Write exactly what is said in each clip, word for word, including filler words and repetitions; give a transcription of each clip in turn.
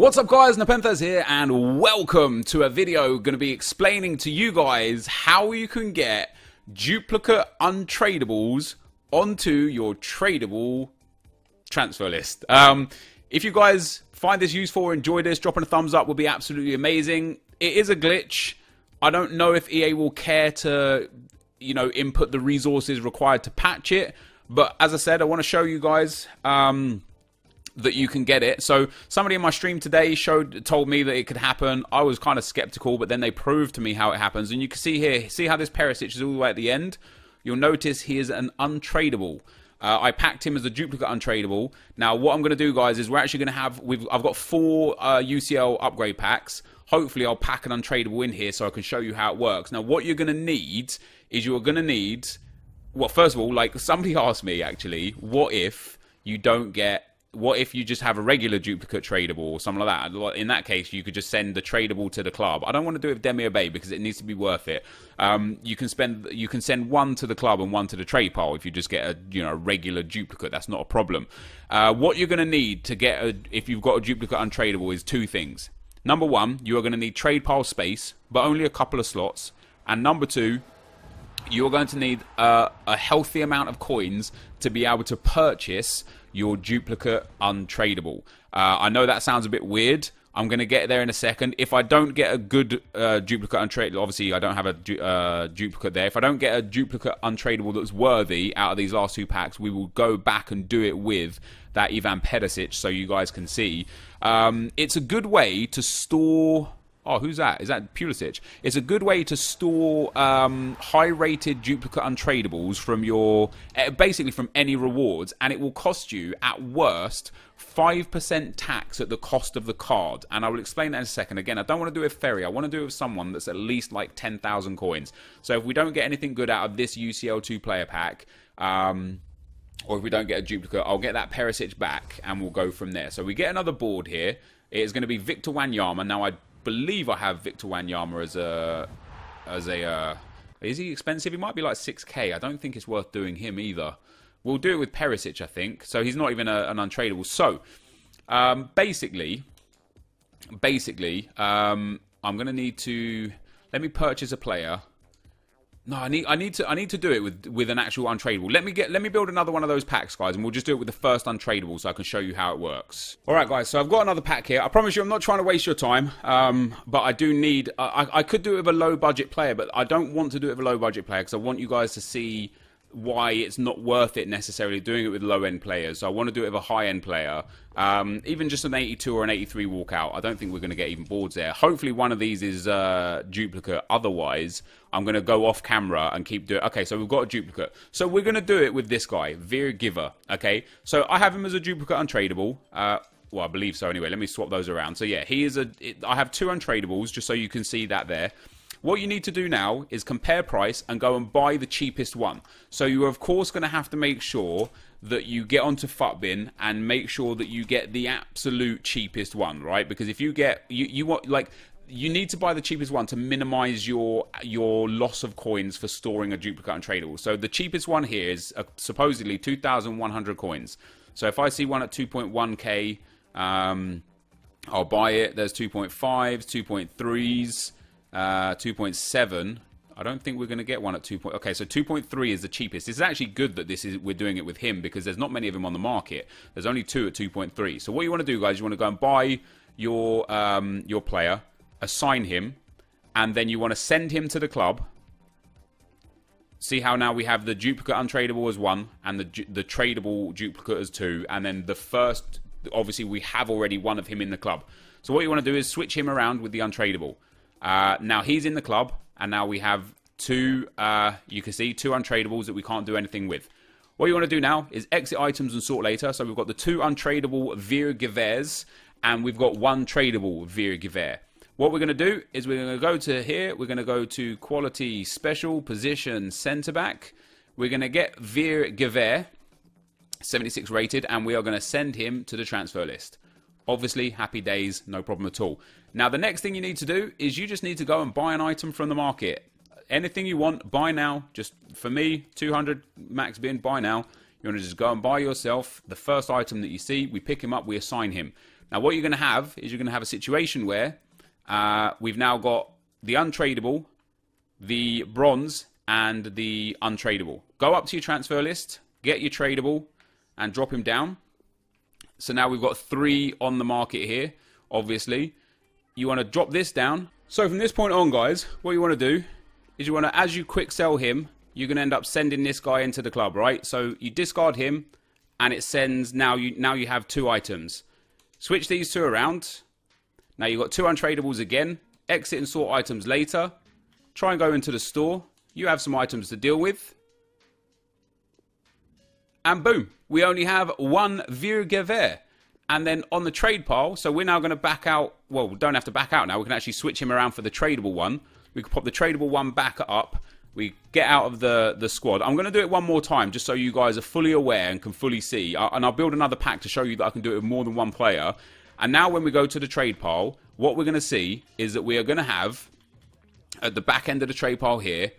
What's up guys, NepentheZ here and welcome to a video going to be explaining to you guys how you can get duplicate untradeables onto your tradable transfer list. Um, if you guys find this useful or enjoy this, dropping a thumbs up would be absolutely amazing. It is a glitch. I don't know if E A will care to, you know, input the resources required to patch it. But as I said, I want to show you guys um, that you can get it. So somebody in my stream today showed, told me that it could happen. I was kind of skeptical, but then they proved to me how it happens. And you can see here, see how this Perisic is all the way at the end? You'll notice he is an untradeable. Uh, I packed him as a duplicate untradeable. Now, what I'm going to do, guys, is we're actually going to have, we've, I've got four uh, U C L upgrade packs. Hopefully, I'll pack an untradeable in here so I can show you how it works. Now, what you're going to need is you're going to need... Well, first of all, like somebody asked me actually, what if you don't get, what if you just have a regular duplicate tradable or something like that? In that case, you could just send the tradable to the club. I don't want to do it with Demi Obey because it needs to be worth it. Um, you can spend, you can send one to the club and one to the trade pile if you just get a you know regular duplicate. That's not a problem. Uh, what you're going to need to get a, if you've got a duplicate untradeable is two things. Number one, you are going to need trade pile space, but only a couple of slots. And number two, you're going to need uh, a healthy amount of coins to be able to purchase your duplicate untradeable. Uh, I know that sounds a bit weird. I'm going to get there in a second. If I don't get a good uh, duplicate untradeable, obviously I don't have a du uh, duplicate there. If I don't get a duplicate untradeable that's worthy out of these last two packs, we will go back and do it with that Ivan Perisic so you guys can see. Um, it's a good way to store... Oh, who's that? Is that Pulisic? It's a good way to store um, high-rated duplicate untradeables from your... Basically from any rewards, and it will cost you, at worst, five percent tax at the cost of the card. And I will explain that in a second. Again, I don't want to do it with Ferry. I want to do it with someone that's at least like ten thousand coins. So if we don't get anything good out of this U C L two-player pack... Um, or if we don't get a duplicate, I'll get that Perisic back, and we'll go from there. So we get another board here. It is going to be Victor Wanyama. Now, I... believe I have Victor Wanyama as a as a uh, is he expensive? He might be like six K. I don't think it's worth doing him either. We'll do it with Perisic, I think. So he's not even a, an untradeable. So um, basically, basically, um, I'm gonna need to let me purchase a player. No, I need I need to I need to do it with with an actual untradeable. Let me get let me build another one of those packs, guys, and we'll just do it with the first untradeable so I can show you how it works. All right, guys. So I've got another pack here. I promise you, I'm not trying to waste your time, um, but I do need. I, I could do it with a low budget player, but I don't want to do it with a low budget player because I want you guys to see why it's not worth it necessarily doing it with low end players. So I want to do it with a high end player, um, even just an eighty-two or an eighty-three walkout. I don't think we're going to get even boards there. Hopefully one of these is uh, duplicate. Otherwise, I'm going to go off camera and keep doing. Okay, so we've got a duplicate. So we're going to do it with this guy, Viergevier. Okay, so I have him as a duplicate untradeable. Uh, well, I believe so. Anyway, let me swap those around. So yeah, he is a. It, I have two untradeables, just so you can see that there. What you need to do now is compare price and go and buy the cheapest one. So you're of course going to have to make sure that you get onto FUTBIN and make sure that you get the absolute cheapest one, right? Because if you get you you want like you need to buy the cheapest one to minimize your your loss of coins for storing a duplicate untradeable. So the cheapest one here is uh, supposedly two thousand one hundred coins. So if I see one at two point one K, um, I'll buy it. There's two point fives, two point threes. Uh, two point seven. I don't think we're going to get one at two. Okay, so two point three is the cheapest. It's actually good that this is we're doing it with him because there's not many of them on the market. There's only two at two point three. So what you want to do, guys, you want to go and buy your um, your player, assign him, and then you want to send him to the club. See how now we have the duplicate untradeable as one and the the tradable duplicate as two, and then the first. Obviously, we have already one of him in the club. So what you want to do is switch him around with the untradeable. Uh, now he's in the club, and now we have two, uh, you can see, two untradeables that we can't do anything with. What you want to do now is exit items and sort later. So we've got the two untradeable Viergeviers, and we've got one tradable Viergevier. What we're going to do is we're going to go to here, we're going to go to quality, special, position, centre-back. We're going to get Viergevier, seventy-six rated, and we are going to send him to the transfer list. Obviously, happy days, no problem at all. Now, the next thing you need to do is you just need to go and buy an item from the market. Anything you want, buy now. Just, for me, two hundred max bin, buy now. You want to just go and buy yourself the first item that you see. We pick him up, we assign him. Now, what you're going to have is you're going to have a situation where uh, we've now got the untradeable, the bronze, and the untradeable. Go up to your transfer list, get your tradable, and drop him down. So now we've got three on the market here, obviously. You want to drop this down. So from this point on, guys, what you want to do is you want to, as you quick sell him, you're going to end up sending this guy into the club, right? So you discard him, and it sends, now you, now you have two items. Switch these two around. Now you've got two untradeables again. Exit and sort items later. Try and go into the store. You have some items to deal with. And boom, we only have one Viergevier. And then on the trade pile, so we're now going to back out. Well, we don't have to back out now. We can actually switch him around for the tradable one. We can pop the tradable one back up. We get out of the, the squad. I'm going to do it one more time just so you guys are fully aware and can fully see. I, and I'll build another pack to show you that I can do it with more than one player. And now when we go to the trade pile, what we're going to see is that we are going to have, at the back end of the trade pile here,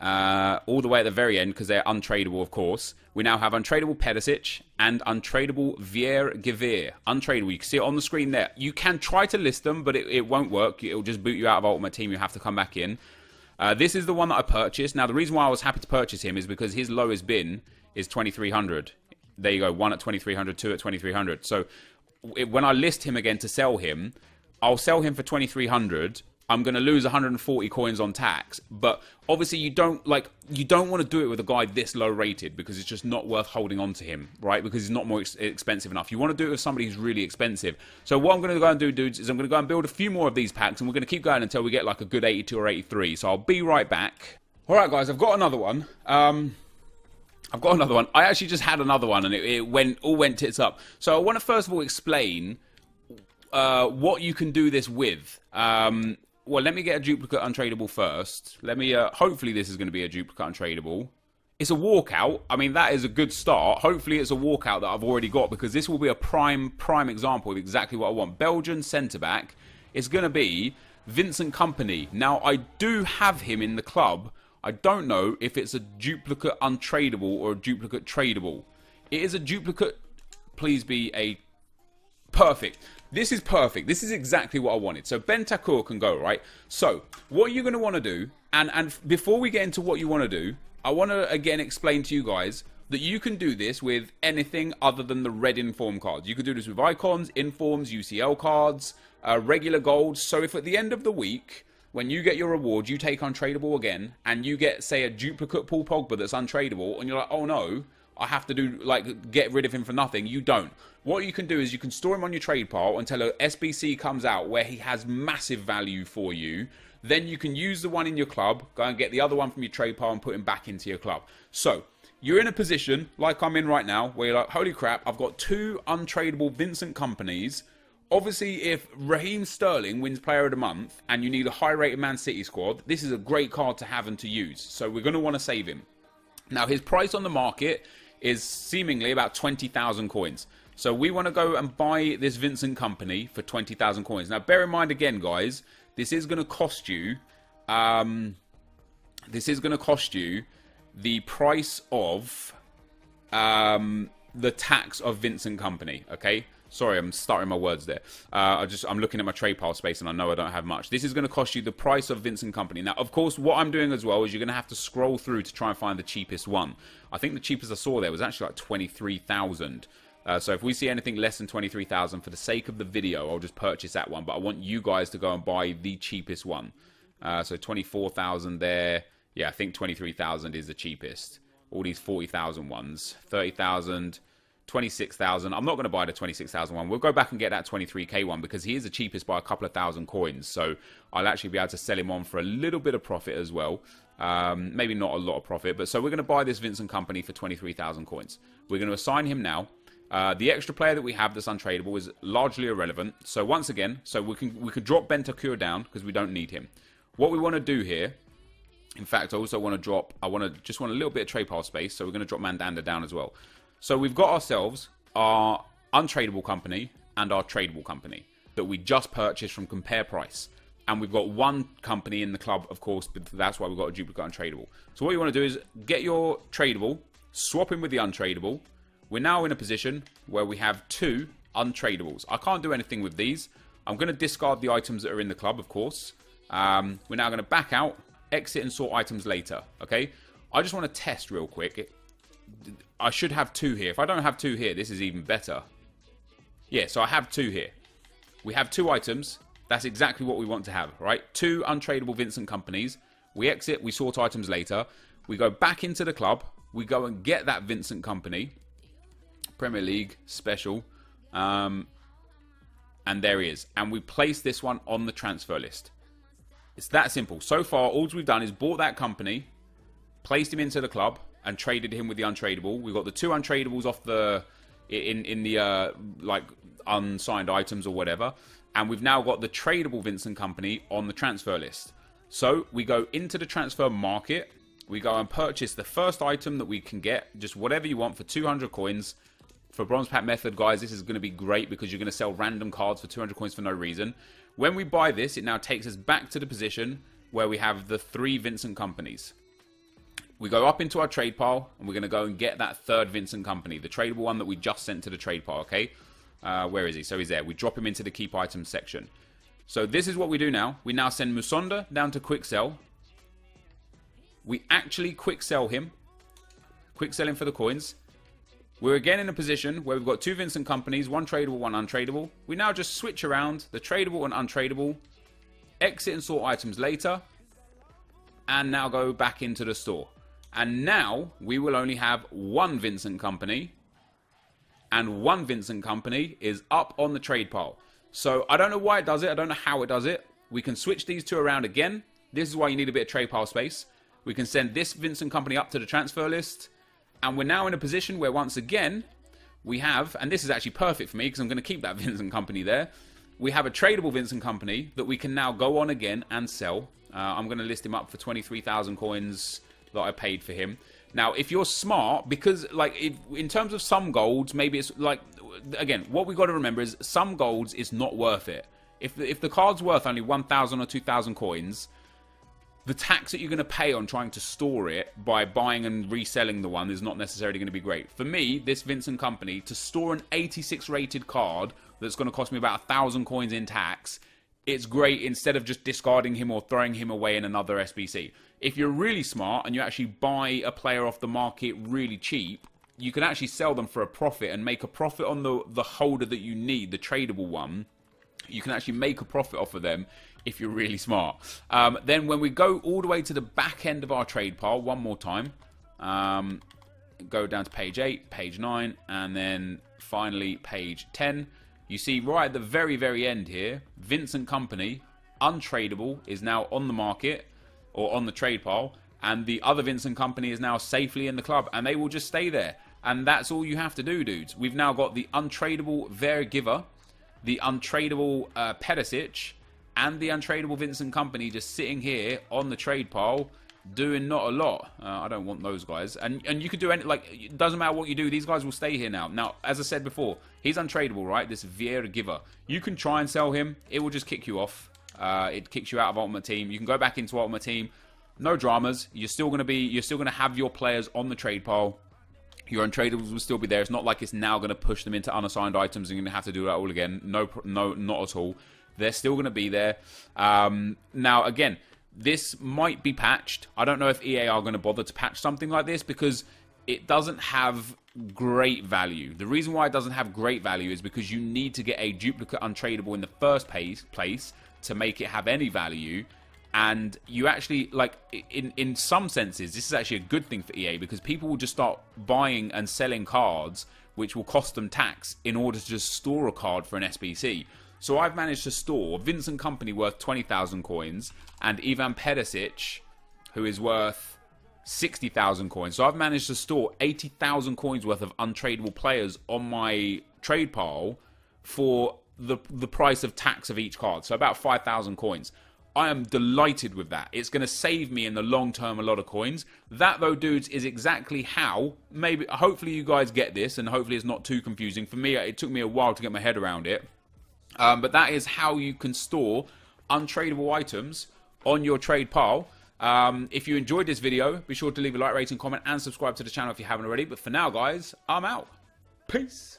uh, all the way at the very end, because they're untradeable, of course. We now have untradeable Perisic and untradeable Viergevier. Untradeable. You can see it on the screen there. You can try to list them, but it, it won't work. It'll just boot you out of Ultimate Team. You have to come back in. Uh, this is the one that I purchased. Now, the reason why I was happy to purchase him is because his lowest bin is twenty-three hundred. There you go. One at twenty-three hundred, two at twenty-three hundred. So it, when I list him again to sell him, I'll sell him for twenty-three hundred. I'm going to lose one hundred forty coins on tax, but obviously you don't like you don't want to do it with a guy this low rated because it's just not worth holding on to him, right? Because he's not more ex expensive enough. You want to do it with somebody who's really expensive. So what I'm going to go and do, dudes, is I'm going to go and build a few more of these packs, and we're going to keep going until we get like a good eighty-two or eighty-three. So I'll be right back. All right, guys, I've got another one. Um, I've got another one. I actually just had another one, and it, it went all went tits up. So I want to first of all explain uh, what you can do this with. Um, Well, let me get a duplicate untradeable first. Let me, uh, hopefully this is going to be a duplicate untradeable. It's a walkout. I mean, that is a good start. Hopefully it's a walkout that I've already got, because this will be a prime, prime example of exactly what I want. Belgian centre-back. It's going to be Vincent Kompany. Now, I do have him in the club. I don't know if it's a duplicate untradeable or a duplicate tradable. It is a duplicate. Please be a... Perfect. This is perfect. This is exactly what I wanted. So Bentancur can go, right? So what you're going to want to do, and, and before we get into what you want to do, I want to again explain to you guys that you can do this with anything other than the red inform cards. You can do this with icons, informs, U C L cards, uh, regular gold. So if at the end of the week, when you get your reward, you take untradeable again, and you get, say, a duplicate Paul Pogba that's untradeable, and you're like, oh no, I have to do, like, get rid of him for nothing. You don't. What you can do is you can store him on your trade pile until a S B C comes out where he has massive value for you. Then you can use the one in your club, go and get the other one from your trade pile and put him back into your club. So you're in a position, like I'm in right now, where you're like, holy crap, I've got two untradeable Vincent Kompanies. Obviously, if Raheem Sterling wins Player of the Month and you need a high-rated Man City squad, this is a great card to have and to use. So we're going to want to save him. Now, his price on the market is seemingly about twenty thousand coins. So we want to go and buy this Vincent Kompany for twenty thousand coins. Now, bear in mind again, guys, this is going to cost you, um, this is going to cost you the price of um, the tax of Vincent Kompany, okay? Sorry, I'm starting my words there. Uh, I just, I'm looking at my trade pile space and I know I don't have much. This is going to cost you the price of Vincent Kompany. Now, of course, what I'm doing as well is you're going to have to scroll through to try and find the cheapest one. I think the cheapest I saw there was actually like twenty-three thousand. Uh, so if we see anything less than twenty-three thousand, for the sake of the video, I'll just purchase that one. But I want you guys to go and buy the cheapest one. Uh, so twenty-four thousand there. Yeah, I think twenty-three thousand is the cheapest. All these forty thousand ones. thirty thousand... twenty-six thousand. I'm not going to buy the twenty-six thousand one. We'll go back and get that twenty-three K one because he is the cheapest by a couple of thousand coins. So I'll actually be able to sell him on for a little bit of profit as well. Um, maybe not a lot of profit, but so we're going to buy this Vincent Kompany for twenty-three thousand coins. We're going to assign him now. Uh, the extra player that we have that's untradeable is largely irrelevant. So once again, so we can we can drop Bentancur down because we don't need him. What we want to do here, in fact, I also want to drop. I want to just want a little bit of trade pile space. So we're going to drop Mandanda down as well. So we've got ourselves our untradeable Kompany and our tradeable Kompany that we just purchased from compare price. And we've got one Kompany in the club, of course, but that's why we've got a duplicate untradeable. So what you want to do is get your tradeable, swap him with the untradeable. We're now in a position where we have two untradables. I can't do anything with these. I'm going to discard the items that are in the club, of course. Um, we're now going to back out, exit and sort items later, okay? I just want to test real quick. I should have two here. If I don't have two here, this is even better. Yeah, so I have two here. We have two items. That's exactly what we want to have, right? Two untradeable Vincent Kompanys. We exit, we sort items later. We go back into the club. We go and get that Vincent Kompany. Premier League special. Um, and there he is. And we place this one on the transfer list. It's that simple. So far, all we've done is bought that Kompany, placed him into the club, and traded him with the untradeable. We've got the two untradeables off the in in the uh, like unsigned items or whatever. And we've now got the tradable Vincent Kompany on the transfer list. So we go into the transfer market. We go and purchase the first item that we can get, just whatever you want, for two hundred coins. For Bronze Pack Method, guys, this is going to be great because you're going to sell random cards for two hundred coins for no reason. When we buy this, it now takes us back to the position where we have the three Vincent Kompanys. We go up into our trade pile, and we're going to go and get that third Vincent Kompany, the tradable one that we just sent to the trade pile, okay? Uh, where is he? So he's there. We drop him into the keep item section. So this is what we do now. We now send Musonda down to quick sell. We actually quick sell him. Quick sell him for the coins. We're again in a position where we've got two Vincent Kompanys, one tradable, one untradeable. We now just switch around the tradable and untradeable, exit and sort items later, and now go back into the store. And now we will only have one Vincent Kompany, and one Vincent Kompany is up on the trade pile. So I don't know why it does it. I don't know how it does it. We can switch these two around again. This is why you need a bit of trade pile space. We can send this Vincent Kompany up to the transfer list. And we're now in a position where, once again, we have, and this is actually perfect for me because I'm going to keep that Vincent Kompany there. We have a tradable Vincent Kompany that we can now go on again and sell. Uh, I'm going to list him up for twenty-three thousand coins that I paid for him. Now, if you're smart, because, like, if, in terms of some golds, maybe it's, like, again, what we've got to remember is some golds is not worth it. If, if the card's worth only one thousand or two thousand coins... the tax that you're going to pay on trying to store it by buying and reselling the one is not necessarily going to be great. For me, this Vincent Kompany, to store an eighty-six rated card that's going to cost me about one thousand coins in tax, it's great instead of just discarding him or throwing him away in another S B C. If you're really smart and you actually buy a player off the market really cheap, you can actually sell them for a profit and make a profit on the, the holder that you need, the tradable one. You can actually make a profit off of them if you're really smart. Um, then when we go all the way to the back end of our trade pile, one more time, um, go down to page eight, page nine, and then finally page ten. You see right at the very, very end here, Vincent Kompany, untradeable, is now on the market or on the trade pile, and the other Vincent Kompany is now safely in the club, and they will just stay there. And that's all you have to do, dudes. We've now got the untradeable Viergevier, the untradeable uh, Perisic, and the untradeable Vincent Kompany just sitting here on the trade pile, doing not a lot. Uh, I don't want those guys. And and you could do any, like, it doesn't matter what you do, these guys will stay here now. Now, as I said before, he's untradeable, right? This Viergevier. You can try and sell him. It will just kick you off. Uh, it kicks you out of Ultimate Team. You can go back into Ultimate Team. No dramas. You're still gonna be. You're still gonna have your players on the trade pile. Your untradables will still be there. It's not like it's now going to push them into unassigned items and you're going to have to do that all again. No, no, not at all. They're still going to be there. Um, now, again, this might be patched. I don't know if E A are going to bother to patch something like this because it doesn't have great value. The reason why it doesn't have great value is because you need to get a duplicate untradeable in the first place to make it have any value. And you actually, like, in, in some senses, this is actually a good thing for E A because people will just start buying and selling cards, which will cost them tax in order to just store a card for an S B C. So I've managed to store Vincent Kompany worth twenty thousand coins and Ivan Perisic, who is worth sixty thousand coins. So I've managed to store eighty thousand coins worth of untradeable players on my trade pile for the, the price of tax of each card. So about five thousand coins. I am delighted with that. It's going to save me in the long term a lot of coins. That, though, dudes, is exactly how, maybe, hopefully you guys get this, and hopefully it's not too confusing. For me, it took me a while to get my head around it. Um, but that is how you can store untradeable items on your trade pile. Um, if you enjoyed this video, be sure to leave a like, rating, comment, and subscribe to the channel if you haven't already. But for now, guys, I'm out. Peace.